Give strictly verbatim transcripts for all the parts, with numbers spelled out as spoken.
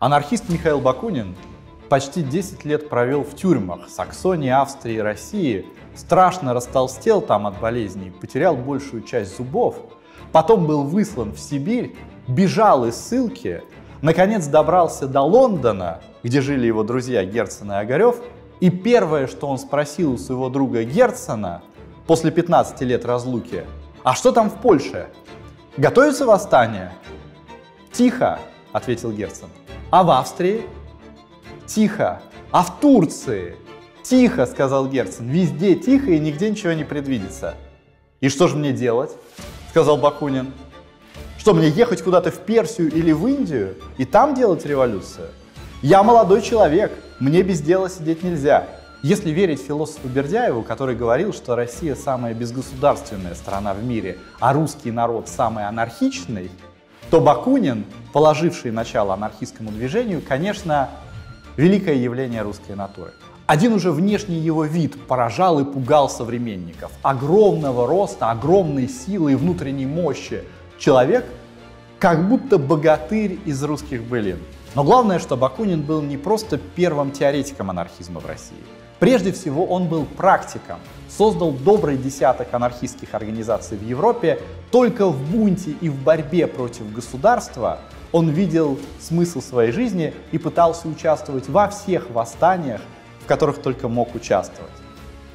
Анархист Михаил Бакунин почти десять лет провел в тюрьмах Саксонии, Австрии и России, страшно растолстел там от болезней, потерял большую часть зубов, потом был выслан в Сибирь, бежал из ссылки, наконец добрался до Лондона, где жили его друзья Герцен и Огарев, и первое, что он спросил у своего друга Герцена после пятнадцати лет разлуки: «А что там в Польше? Готовится восстание?» «Тихо», — ответил Герцен. «А в Австрии?» «Тихо». «А в Турции?» «Тихо», — сказал Герцен. «Везде тихо и нигде ничего не предвидится». «И что же мне делать?» — сказал Бакунин. «Что, мне ехать куда-то в Персию или в Индию и там делать революцию? Я молодой человек, мне без дела сидеть нельзя». Если верить философу Бердяеву, который говорил, что Россия самая безгосударственная страна в мире, а русский народ самый анархичный, то Бакунин, положивший начало анархистскому движению, конечно, великое явление русской натуры. Один уже внешний его вид поражал и пугал современников. Огромного роста, огромной силы и внутренней мощи человек, как будто богатырь из русских былин. Но главное, что Бакунин был не просто первым теоретиком анархизма в России. Прежде всего, он был практиком, создал добрый десяток анархистских организаций в Европе. Только в бунте и в борьбе против государства он видел смысл своей жизни и пытался участвовать во всех восстаниях, в которых только мог участвовать.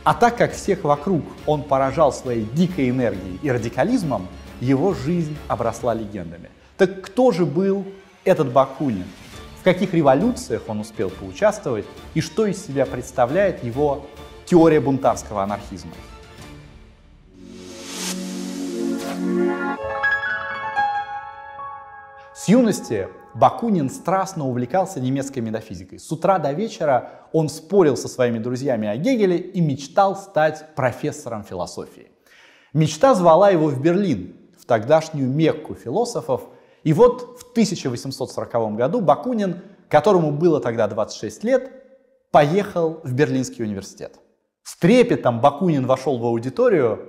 А так как всех вокруг он поражал своей дикой энергией и радикализмом, его жизнь обросла легендами. Так кто же был этот Бакунин? В каких революциях он успел поучаствовать и что из себя представляет его теория бунтарского анархизма? С юности Бакунин страстно увлекался немецкой метафизикой. С утра до вечера он спорил со своими друзьями о Гегеле и мечтал стать профессором философии. Мечта звала его в Берлин, в тогдашнюю Мекку философов. И вот в тысяча восемьсот сороковом году Бакунин, которому было тогда двадцать шесть лет, поехал в Берлинский университет. С трепетом Бакунин вошел в аудиторию,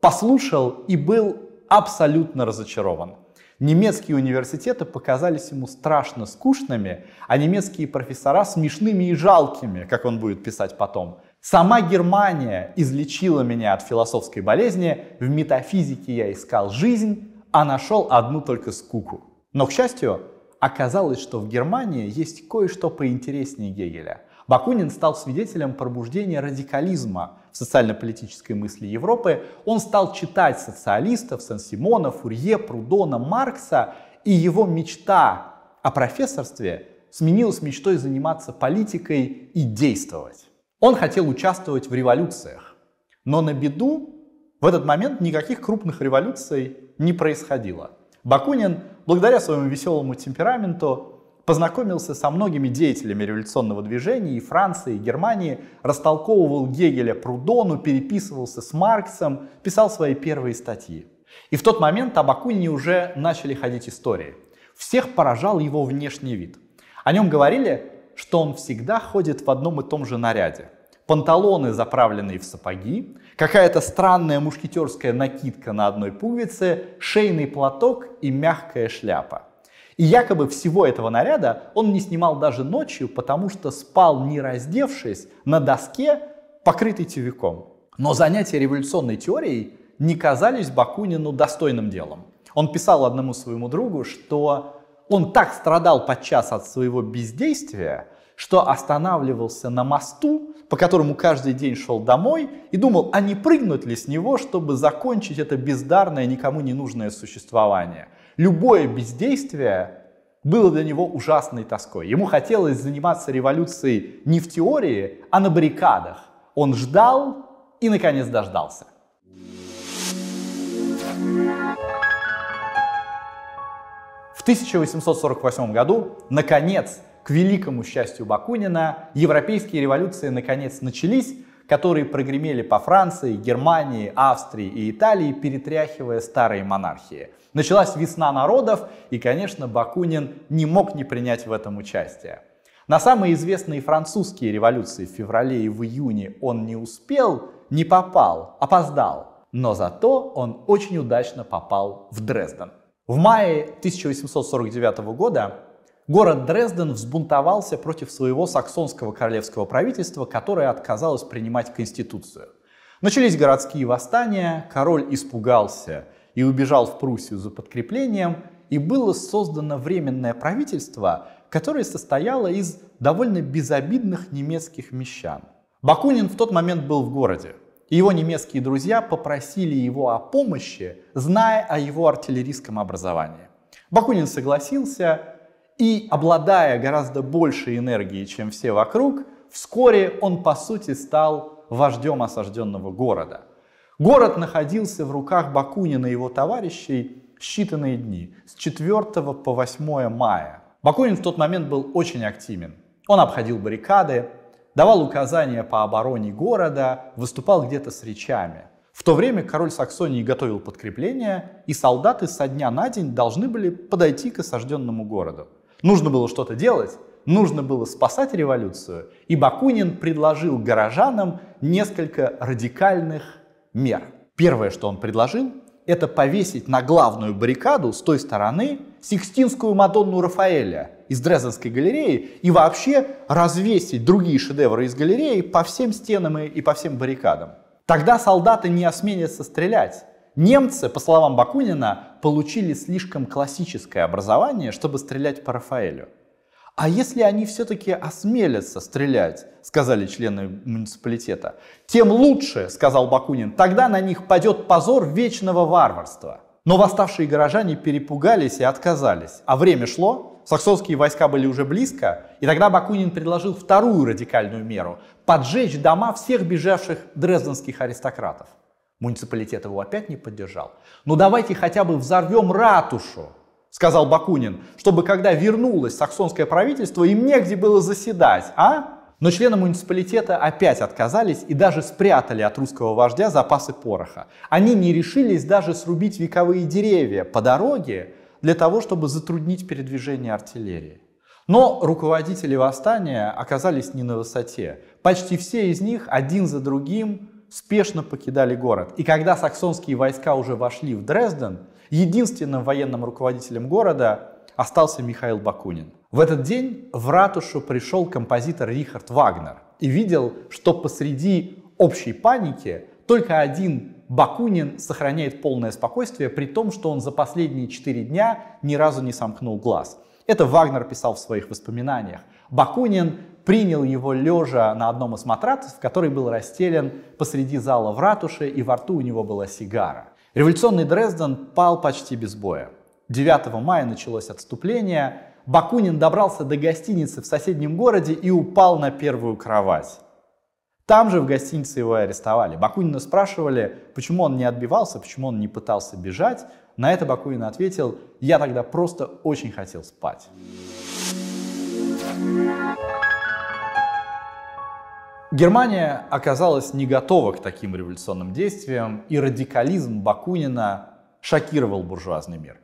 послушал и был абсолютно разочарован. Немецкие университеты показались ему страшно скучными, а немецкие профессора смешными и жалкими, как он будет писать потом. «Сама Германия излечила меня от философской болезни, в метафизике я искал жизнь, а нашел одну только скуку». Но, к счастью, оказалось, что в Германии есть кое-что поинтереснее Гегеля. Бакунин стал свидетелем пробуждения радикализма в социально-политической мысли Европы. Он стал читать социалистов, Сен-Симона, Фурье, Прудона, Маркса, и его мечта о профессорстве сменилась мечтой заниматься политикой и действовать. Он хотел участвовать в революциях, но на беду в этот момент никаких крупных революций не происходило. Бакунин, благодаря своему веселому темпераменту, познакомился со многими деятелями революционного движения и Франции, и Германии, растолковывал Гегеля Прудону, переписывался с Марксом, писал свои первые статьи. И в тот момент о Бакунине уже начали ходить истории. Всех поражал его внешний вид. О нем говорили, что он всегда ходит в одном и том же наряде. Панталоны, заправленные в сапоги, какая-то странная мушкетерская накидка на одной пуговице, шейный платок и мягкая шляпа. И якобы всего этого наряда он не снимал даже ночью, потому что спал, не раздевшись, на доске, покрытой тювяком. Но занятия революционной теорией не казались Бакунину достойным делом. Он писал одному своему другу, что он так страдал подчас от своего бездействия, что останавливался на мосту, по которому каждый день шел домой, и думал, а не прыгнуть ли с него, чтобы закончить это бездарное, никому не нужное существование. Любое бездействие было для него ужасной тоской. Ему хотелось заниматься революцией не в теории, а на баррикадах. Он ждал и, наконец, дождался. В тысяча восемьсот сорок восьмом году, наконец, к великому счастью Бакунина, европейские революции наконец начались, которые прогремели по Франции, Германии, Австрии и Италии, перетряхивая старые монархии. Началась весна народов, и, конечно, Бакунин не мог не принять в этом участие. На самые известные французские революции в феврале и в июне он не успел, не попал, опоздал. Но зато он очень удачно попал в Дрезден. В мае тысяча восемьсот сорок девятого года город Дрезден взбунтовался против своего саксонского королевского правительства, которое отказалось принимать конституцию. Начались городские восстания, король испугался и убежал в Пруссию за подкреплением, и было создано временное правительство, которое состояло из довольно безобидных немецких мещан. Бакунин в тот момент был в городе, и его немецкие друзья попросили его о помощи, зная о его артиллерийском образовании. Бакунин согласился. И, обладая гораздо большей энергией, чем все вокруг, вскоре он, по сути, стал вождем осажденного города. Город находился в руках Бакунина и его товарищей считанные дни, с четвёртого по восьмое мая. Бакунин в тот момент был очень активен. Он обходил баррикады, давал указания по обороне города, выступал где-то с речами. В то время король Саксонии готовил подкрепление, и солдаты со дня на день должны были подойти к осажденному городу. Нужно было что-то делать, нужно было спасать революцию, и Бакунин предложил горожанам несколько радикальных мер. Первое, что он предложил, это повесить на главную баррикаду с той стороны Сикстинскую Мадонну Рафаэля из Дрезденской галереи и вообще развесить другие шедевры из галереи по всем стенам и по всем баррикадам. Тогда солдаты не осмелятся стрелять. Немцы, по словам Бакунина, получили слишком классическое образование, чтобы стрелять по Рафаэлю. «А если они все-таки осмелятся стрелять, — сказали члены муниципалитета, — тем лучше, — сказал Бакунин, — тогда на них падет позор вечного варварства». Но восставшие горожане перепугались и отказались, а время шло, саксонские войска были уже близко, и тогда Бакунин предложил вторую радикальную меру — поджечь дома всех бежавших дрезденских аристократов. Муниципалитет его опять не поддержал. «Ну давайте хотя бы взорвем ратушу», — сказал Бакунин, «чтобы когда вернулось саксонское правительство, им негде было заседать, а?» Но члены муниципалитета опять отказались и даже спрятали от русского вождя запасы пороха. Они не решились даже срубить вековые деревья по дороге для того, чтобы затруднить передвижение артиллерии. Но руководители восстания оказались не на высоте. Почти все из них один за другим спешно покидали город. И когда саксонские войска уже вошли в Дрезден, единственным военным руководителем города остался Михаил Бакунин. В этот день в ратушу пришел композитор Рихард Вагнер и видел, что посреди общей паники только один Бакунин сохраняет полное спокойствие, при том, что он за последние четыре дня ни разу не сомкнул глаз. Это Вагнер писал в своих воспоминаниях. Бакунин принял его лежа на одном из матрацев, который был расстелен посреди зала в ратуше, и во рту у него была сигара. Революционный Дрезден пал почти без боя. девятого мая началось отступление. Бакунин добрался до гостиницы в соседнем городе и упал на первую кровать. Там же в гостинице его и арестовали. Бакунина спрашивали, почему он не отбивался, почему он не пытался бежать. На это Бакунин ответил: «Я тогда просто очень хотел спать». Германия оказалась не готова к таким революционным действиям, и радикализм Бакунина шокировал буржуазный мир.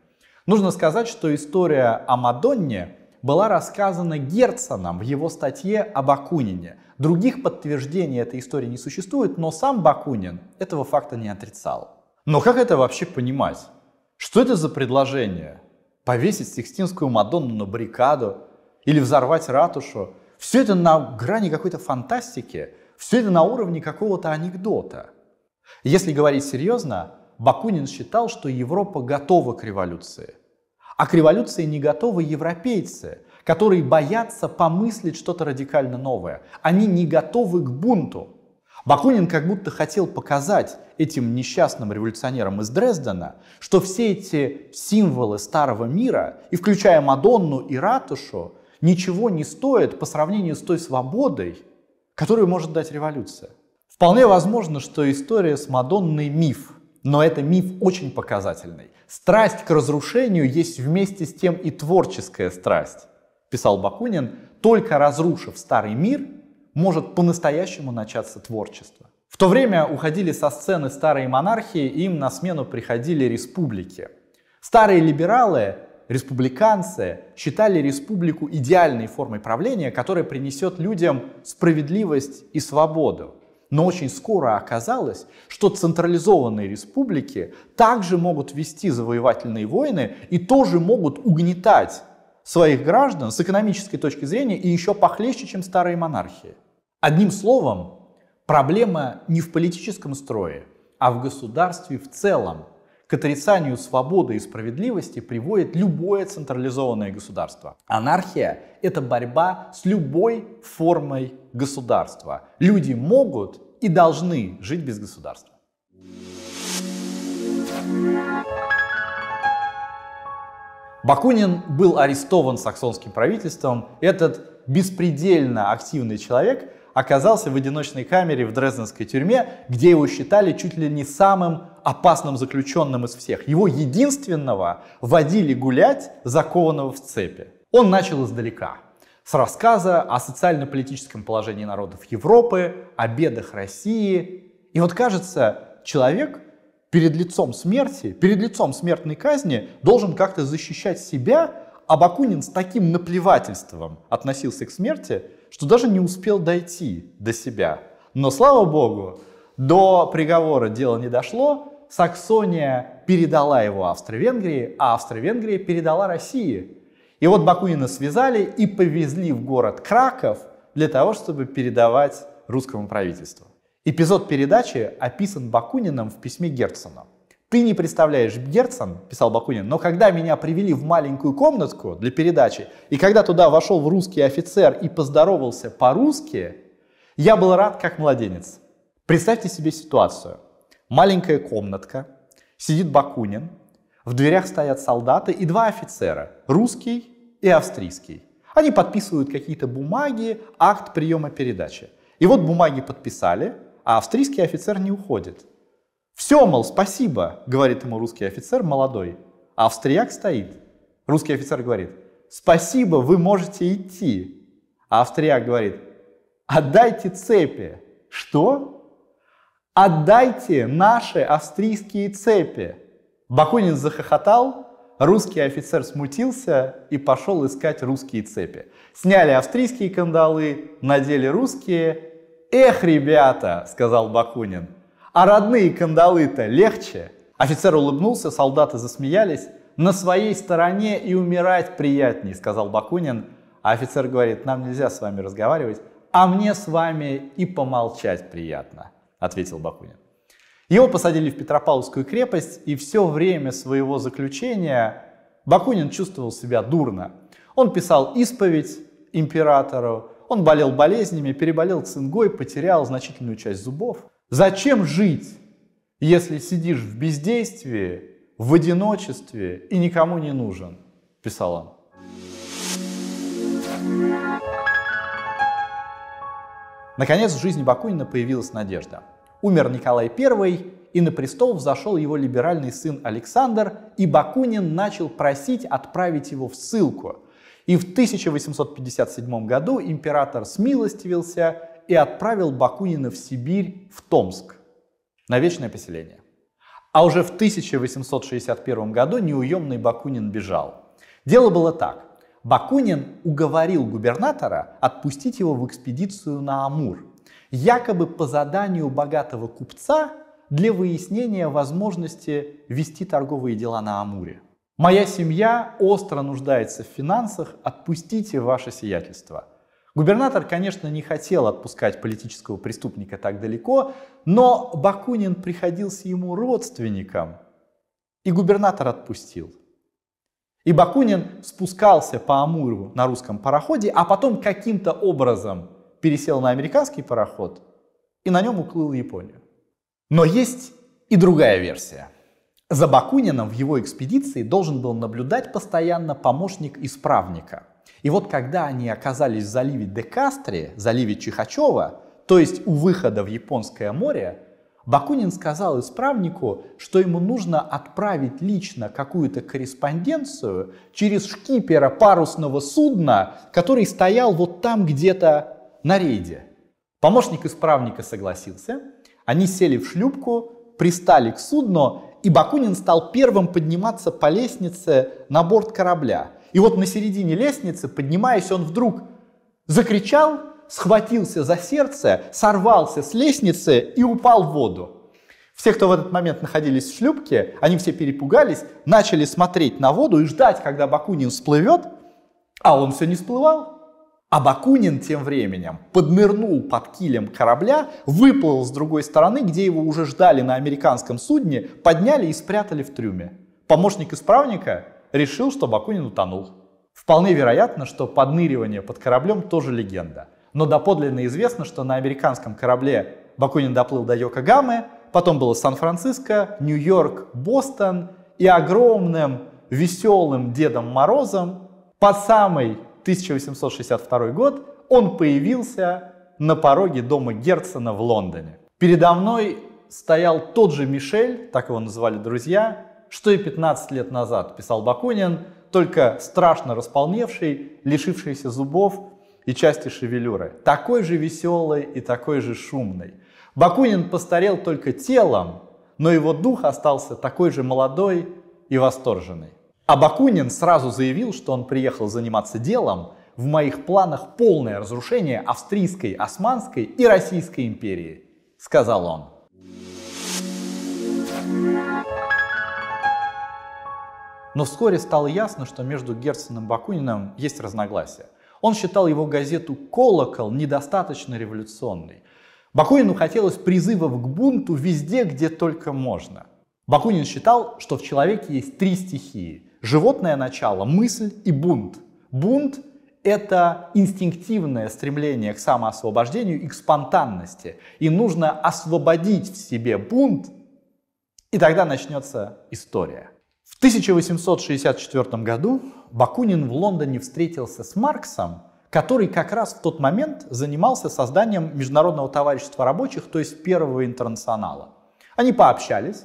Нужно сказать, что история о Мадонне была рассказана Герценом в его статье о Бакунине. Других подтверждений этой истории не существует, но сам Бакунин этого факта не отрицал. Но как это вообще понимать? Что это за предложение? Повесить Сикстинскую Мадонну на баррикаду или взорвать ратушу? Все это на грани какой-то фантастики, все это на уровне какого-то анекдота. Если говорить серьезно, Бакунин считал, что Европа готова к революции. А к революции не готовы европейцы, которые боятся помыслить что-то радикально новое. Они не готовы к бунту. Бакунин как будто хотел показать этим несчастным революционерам из Дрездена, что все эти символы старого мира, и включая Мадонну и ратушу, ничего не стоит по сравнению с той свободой, которую может дать революция. Вполне возможно, что история с Мадонной — миф, но это миф очень показательный. «Страсть к разрушению есть вместе с тем и творческая страсть», — писал Бакунин, «только разрушив старый мир, может по-настоящему начаться творчество. В то время уходили со сцены старые монархии, и им на смену приходили республики. Старые либералы, республиканцы, считали республику идеальной формой правления, которая принесет людям справедливость и свободу. Но очень скоро оказалось, что централизованные республики также могут вести завоевательные войны и тоже могут угнетать своих граждан с экономической точки зрения и еще похлеще, чем старые монархии. Одним словом, проблема не в политическом строе, а в государстве в целом. К отрицанию свободы и справедливости приводит любое централизованное государство. Анархия – это борьба с любой формой государства. Люди могут и должны жить без государства. Бакунин был арестован саксонским правительством. Этот беспредельно активный человек оказался в одиночной камере в дрезденской тюрьме, где его считали чуть ли не самым опасным заключенным из всех. Его единственного водили гулять, закованного в цепи. Он начал издалека, с рассказа о социально-политическом положении народов Европы, о бедах России. И вот, кажется, человек перед лицом смерти, перед лицом смертной казни должен как-то защищать себя, а Бакунин с таким наплевательством относился к смерти, что даже не успел дойти до себя. Но, слава богу, до приговора дело не дошло, Саксония передала его Австро-Венгрии, а Австро-Венгрия передала России. И вот Бакунина связали и повезли в город Краков для того, чтобы передавать русскому правительству. Эпизод передачи описан Бакуниным в письме Герцена. «Ты не представляешь, Герцен, — писал Бакунин, — но когда меня привели в маленькую комнатку для передачи, и когда туда вошел русский офицер и поздоровался по-русски, я был рад как младенец». Представьте себе ситуацию. Маленькая комнатка, сидит Бакунин, в дверях стоят солдаты и два офицера, русский и австрийский. Они подписывают какие-то бумаги, акт приема передачи. И вот бумаги подписали, а австрийский офицер не уходит. «Все, мол, спасибо», — говорит ему русский офицер, молодой. А австрияк стоит. Русский офицер говорит: «Спасибо, вы можете идти». А австрияк говорит: «Отдайте цепи». «Что?» «Отдайте наши австрийские цепи!» Бакунин захохотал, русский офицер смутился и пошел искать русские цепи. Сняли австрийские кандалы, надели русские. «Эх, ребята!» — сказал Бакунин. «А родные кандалы-то легче!» Офицер улыбнулся, солдаты засмеялись. «На своей стороне и умирать приятней!» — сказал Бакунин. А офицер говорит: «Нам нельзя с вами разговаривать, а мне с вами и помолчать приятно», — ответил Бакунин. Его посадили в Петропавловскую крепость, и все время своего заключения Бакунин чувствовал себя дурно. Он писал исповедь императору, он болел болезнями, переболел цингой, потерял значительную часть зубов. Зачем жить, если сидишь в бездействии, в одиночестве и никому не нужен, — писал он. Наконец, в жизни Бакунина появилась надежда. Умер Николай Первый, и на престол взошел его либеральный сын Александр, и Бакунин начал просить отправить его в ссылку. И в тысяча восемьсот пятьдесят седьмом году император смилостивился и отправил Бакунина в Сибирь, в Томск, на вечное поселение. А уже в тысяча восемьсот шестьдесят первом году неуемный Бакунин бежал. Дело было так. Бакунин уговорил губернатора отпустить его в экспедицию на Амур, якобы по заданию богатого купца для выяснения возможности вести торговые дела на Амуре. «Моя семья остро нуждается в финансах, отпустите ваше сиятельство». Губернатор, конечно, не хотел отпускать политического преступника так далеко, но Бакунин приходился ему родственником, и губернатор отпустил. И Бакунин спускался по Амуру на русском пароходе, а потом каким-то образом пересел на американский пароход и на нем уплыл в Японию. Но есть и другая версия. За Бакуниным в его экспедиции должен был наблюдать постоянно помощник исправника. И вот когда они оказались в заливе Декастре, заливе Чихачева, то есть у выхода в Японское море, Бакунин сказал исправнику, что ему нужно отправить лично какую-то корреспонденцию через шкипера парусного судна, который стоял вот там где-то на рейде. Помощник исправника согласился, они сели в шлюпку, пристали к судну, и Бакунин стал первым подниматься по лестнице на борт корабля. И вот на середине лестницы, поднимаясь, он вдруг закричал, схватился за сердце, сорвался с лестницы и упал в воду. Все, кто в этот момент находились в шлюпке, они все перепугались, начали смотреть на воду и ждать, когда Бакунин всплывет, а он все не всплывал. А Бакунин тем временем поднырнул под килем корабля, выплыл с другой стороны, где его уже ждали на американском судне, подняли и спрятали в трюме. Помощник исправника решил, что Бакунин утонул. Вполне вероятно, что подныривание под кораблем тоже легенда. Но доподлинно известно, что на американском корабле Бакунин доплыл до Йокогамы, потом было Сан-Франциско, Нью-Йорк, Бостон, и огромным веселым Дедом Морозом по самый тысяча восемьсот шестьдесят второй год он появился на пороге дома Герцена в Лондоне. Передо мной стоял тот же Мишель, так его называли друзья, что и пятнадцать лет назад, писал Бакунин, только страшно располневший, лишившийся зубов и части шевелюры, такой же веселый и такой же шумный. Бакунин постарел только телом, но его дух остался такой же молодой и восторженный. А Бакунин сразу заявил, что он приехал заниматься делом. В моих планах полное разрушение Австрийской, Османской и Российской империи, сказал он. Но вскоре стало ясно, что между Герценом и Бакуниным есть разногласия. Он считал его газету «Колокол» недостаточно революционной. Бакунину хотелось призывов к бунту везде, где только можно. Бакунин считал, что в человеке есть три стихии – животное начало, мысль и бунт. Бунт – это инстинктивное стремление к самоосвобождению и к спонтанности. И нужно освободить в себе бунт, и тогда начнется история. В тысяча восемьсот шестьдесят четвёртом году Бакунин в Лондоне встретился с Марксом, который как раз в тот момент занимался созданием Международного товарищества рабочих, то есть Первого интернационала. Они пообщались,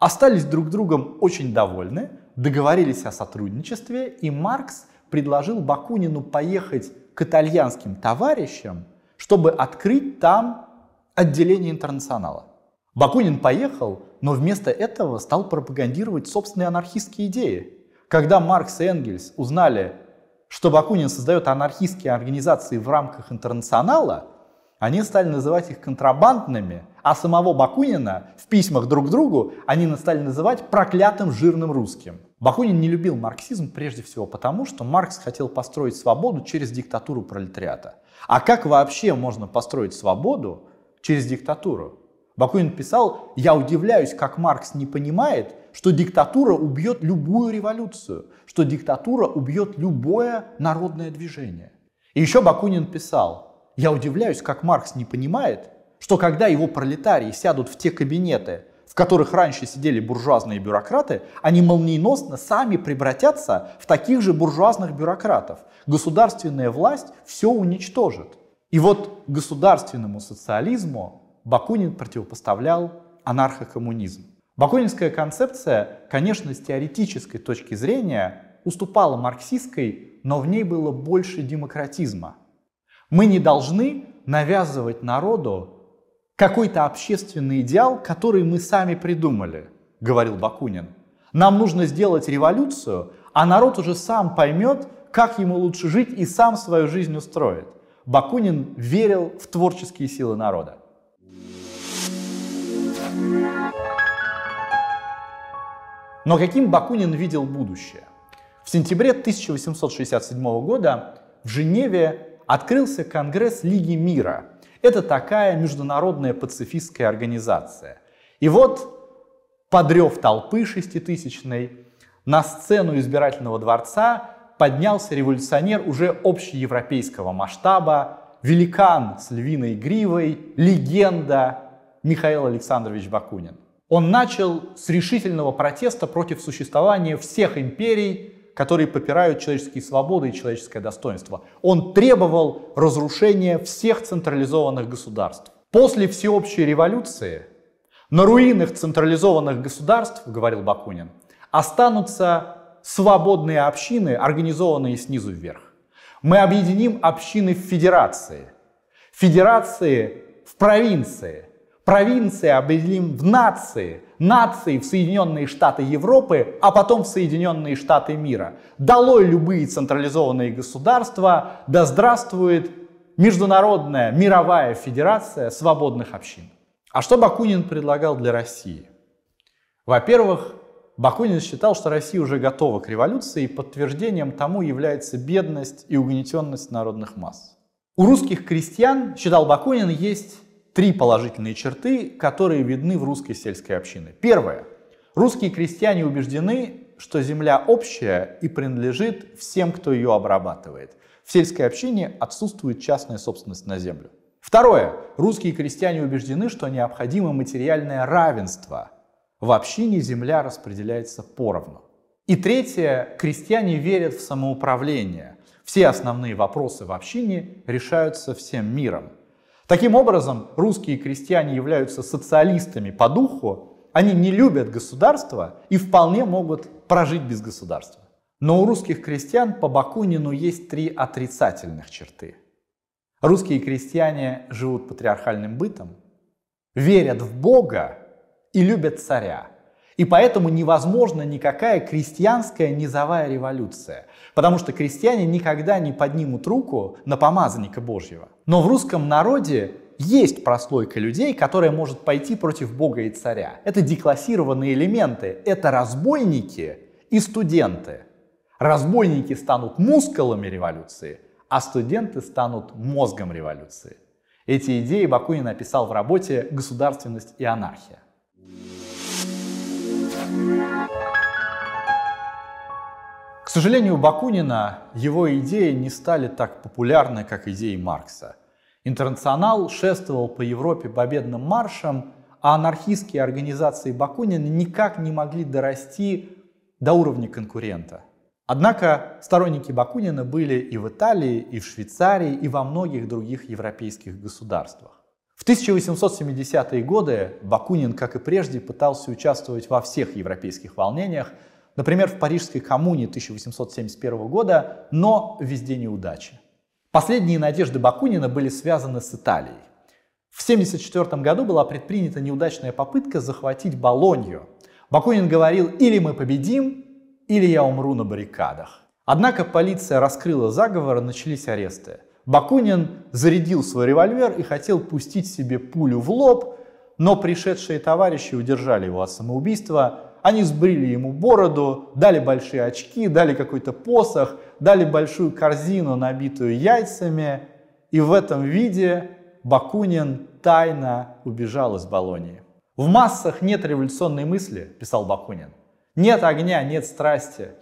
остались друг другом очень довольны, договорились о сотрудничестве, и Маркс предложил Бакунину поехать к итальянским товарищам, чтобы открыть там отделение интернационала. Бакунин поехал, но вместо этого стал пропагандировать собственные анархистские идеи. Когда Маркс и Энгельс узнали, что Бакунин создает анархистские организации в рамках интернационала, они стали называть их контрабандными, а самого Бакунина в письмах друг к другу они стали называть проклятым жирным русским. Бакунин не любил марксизм прежде всего потому, что Маркс хотел построить свободу через диктатуру пролетариата. А как вообще можно построить свободу через диктатуру? Бакунин писал: «Я удивляюсь, как Маркс не понимает, что диктатура убьет любую революцию, что диктатура убьет любое народное движение». И еще Бакунин писал: «Я удивляюсь, как Маркс не понимает, что когда его пролетарии сядут в те кабинеты, в которых раньше сидели буржуазные бюрократы, они молниеносно сами превратятся в таких же буржуазных бюрократов. Государственная власть все уничтожит». И вот государственному социализму Бакунин противопоставлял анархокоммунизм. Бакунинская концепция, конечно, с теоретической точки зрения уступала марксистской, но в ней было больше демократизма. Мы не должны навязывать народу какой-то общественный идеал, который мы сами придумали, говорил Бакунин. Нам нужно сделать революцию, а народ уже сам поймет, как ему лучше жить, и сам свою жизнь устроит. Бакунин верил в творческие силы народа. Но каким Бакунин видел будущее? В сентябре тысяча восемьсот шестьдесят седьмого года в Женеве открылся Конгресс Лиги мира. Это такая международная пацифистская организация. И вот, под рев толпы шеститысячной, на сцену избирательного дворца поднялся революционер уже общеевропейского масштаба, великан с львиной гривой, легенда Михаил Александрович Бакунин. Он начал с решительного протеста против существования всех империй, которые попирают человеческие свободы и человеческое достоинство. Он требовал разрушения всех централизованных государств. После всеобщей революции на руинах централизованных государств, говорил Бакунин, останутся свободные общины, организованные снизу вверх. Мы объединим общины в федерации. федерации в провинции, провинции объединим в нации, нации в Соединенные Штаты Европы, а потом в Соединенные Штаты мира. Долой любые централизованные государства, да здравствует международная мировая федерация свободных общин. А что Бакунин предлагал для России? Во-первых, Бакунин считал, что Россия уже готова к революции, и подтверждением тому является бедность и угнетенность народных масс. У русских крестьян, считал Бакунин, есть три положительные черты, которые видны в русской сельской общине. Первое. Русские крестьяне убеждены, что земля общая и принадлежит всем, кто ее обрабатывает. В сельской общине отсутствует частная собственность на землю. Второе. Русские крестьяне убеждены, что необходимо материальное равенство. В общине земля распределяется поровну. И третье. Крестьяне верят в самоуправление. Все основные вопросы в общине решаются всем миром. Таким образом, русские крестьяне являются социалистами по духу, они не любят государство и вполне могут прожить без государства. Но у русских крестьян по Бакунину есть три отрицательных черты. Русские крестьяне живут патриархальным бытом, верят в Бога и любят царя. И поэтому невозможна никакая крестьянская низовая революция, потому что крестьяне никогда не поднимут руку на помазанника Божьего. Но в русском народе есть прослойка людей, которая может пойти против Бога и царя. Это деклассированные элементы, это разбойники и студенты. Разбойники станут мускулами революции, а студенты станут мозгом революции. Эти идеи Бакунин описал в работе «Государственность и анархия». К сожалению, у Бакунина его идеи не стали так популярны, как идеи Маркса. Интернационал шествовал по Европе победным маршем, а анархистские организации Бакунина никак не могли дорасти до уровня конкурента. Однако сторонники Бакунина были и в Италии, и в Швейцарии, и во многих других европейских государствах. В тысяча восемьсот семидесятые годы Бакунин, как и прежде, пытался участвовать во всех европейских волнениях, например, в Парижской коммуне тысяча восемьсот семьдесят первого года, но везде неудачи. Последние надежды Бакунина были связаны с Италией. В тысяча девятьсот семьдесят четвёртом году была предпринята неудачная попытка захватить Болонью. Бакунин говорил: «Или мы победим, или я умру на баррикадах». Однако полиция раскрыла заговор, начались аресты. Бакунин зарядил свой револьвер и хотел пустить себе пулю в лоб, но пришедшие товарищи удержали его от самоубийства. Они сбрили ему бороду, дали большие очки, дали какой-то посох, дали большую корзину, набитую яйцами. И в этом виде Бакунин тайно убежал из Болоньи. «В массах нет революционной мысли», – писал Бакунин. «Нет огня, нет страсти.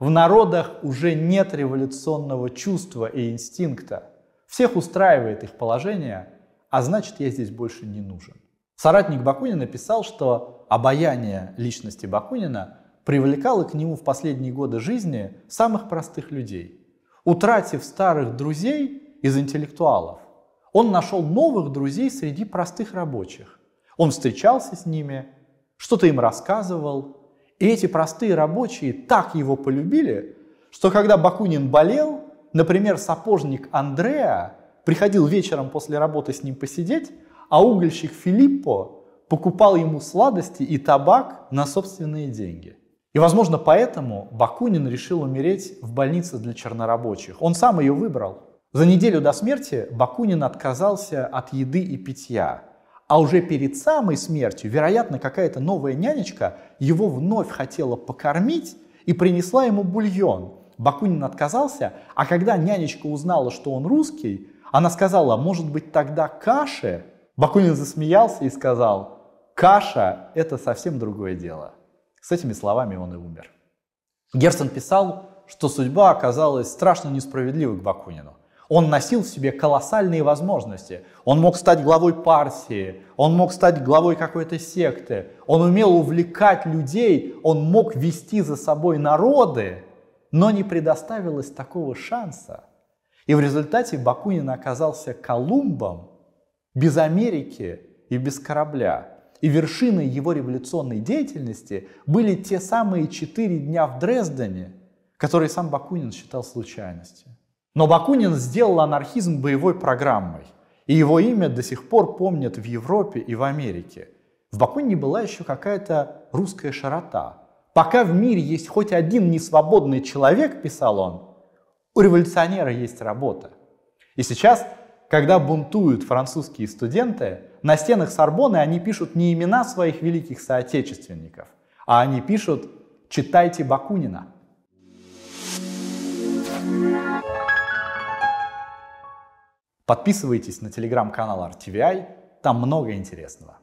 В народах уже нет революционного чувства и инстинкта. Всех устраивает их положение, а значит, я здесь больше не нужен». Соратник Бакунина писал, что обаяние личности Бакунина привлекало к нему в последние годы жизни самых простых людей. Утратив старых друзей из интеллектуалов, он нашел новых друзей среди простых рабочих. Он встречался с ними, что-то им рассказывал, и эти простые рабочие так его полюбили, что когда Бакунин болел, например, сапожник Андреа приходил вечером после работы с ним посидеть, а угольщик Филиппо покупал ему сладости и табак на собственные деньги. И, возможно, поэтому Бакунин решил умереть в больнице для чернорабочих. Он сам ее выбрал. За неделю до смерти Бакунин отказался от еды и питья. А уже перед самой смертью, вероятно, какая-то новая нянечка его вновь хотела покормить и принесла ему бульон. Бакунин отказался, а когда нянечка узнала, что он русский, она сказала: «Может быть, тогда каши?» Бакунин засмеялся и сказал: «Каша – это совсем другое дело». С этими словами он и умер. Герцен писал, что судьба оказалась страшно несправедливой к Бакунину. Он носил в себе колоссальные возможности. Он мог стать главой партии, он мог стать главой какой-то секты, он умел увлекать людей, он мог вести за собой народы, но не предоставилось такого шанса. И в результате Бакунин оказался Колумбом без Америки и без корабля. И вершиной его революционной деятельности были те самые четыре дня в Дрездене, которые сам Бакунин считал случайностью. Но Бакунин сделал анархизм боевой программой. И его имя до сих пор помнят в Европе и в Америке. В Бакунине была еще какая-то русская широта. Пока в мире есть хоть один несвободный человек, писал он, у революционера есть работа. И сейчас, когда бунтуют французские студенты, на стенах Сорбонны они пишут не имена своих великих соотечественников, а они пишут «Читайте Бакунина». Подписывайтесь на телеграм-канал эр ти ви ай, там много интересного.